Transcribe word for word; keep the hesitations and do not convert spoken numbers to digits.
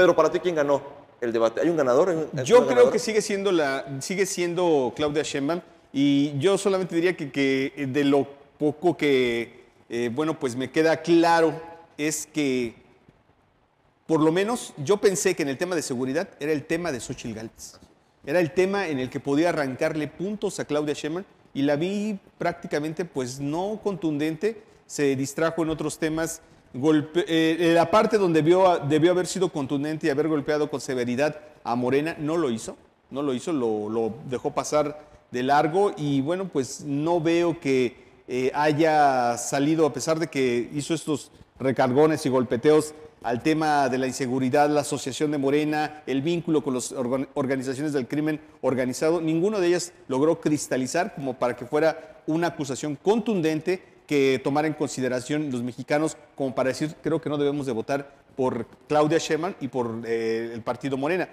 Pedro, para ti, ¿quién ganó el debate? ¿Hay un ganador? ¿Hay un, yo creo ganadora? que sigue siendo, la, sigue siendo Claudia Sheinbaum, y yo solamente diría que, que de lo poco que, eh, bueno, pues me queda claro es que, por lo menos, yo pensé que en el tema de seguridad era el tema de Xóchitl Gálvez. Era el tema en el que podía arrancarle puntos a Claudia Sheinbaum, y la vi prácticamente pues no contundente, se distrajo en otros temas. Golpe, eh, la parte donde vio, debió haber sido contundente y haber golpeado con severidad a Morena, no lo hizo, no lo hizo, lo, lo dejó pasar de largo, y bueno, pues no veo que eh, haya salido, a pesar de que hizo estos recargones y golpeteos al tema de la inseguridad, la asociación de Morena, el vínculo con las organizaciones del crimen organizado, ninguna de ellas logró cristalizar como para que fuera una acusación contundente que tomar en consideración los mexicanos como para decir, creo que no debemos de votar por Claudia Sheinbaum y por eh, el partido Morena.